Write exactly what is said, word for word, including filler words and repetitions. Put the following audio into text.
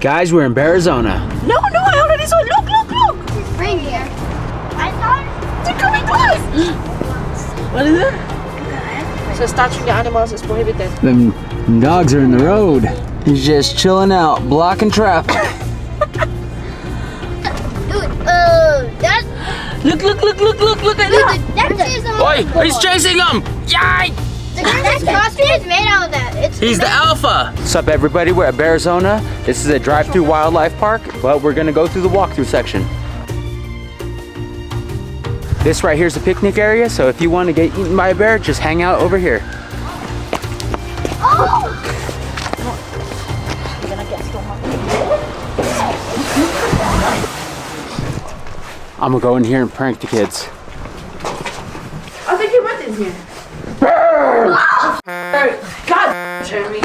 Guys, we're in Bearizona. No, no, I already saw it. Look, look, look. Right here. I thought they're coming close. What is it? So touching the animals is prohibited. Them dogs are in the road. He's just chilling out, blocking traffic. Dude, uh, that. Look, look, look, look, look, look at that. Dude, that Oi, he's chasing them. Yay! The That's costume is made out of that. It's He's amazing. The alpha. What's up, everybody? We're at Bearizona. This is a drive-through wildlife park, but we're gonna go through the walkthrough section. This right here is the picnic area, so if you want to get eaten by a bear, just hang out over here. Oh! You're gonna get stolen. I'm gonna go in here and prank the kids. I think your butt is here. God, Jeremy.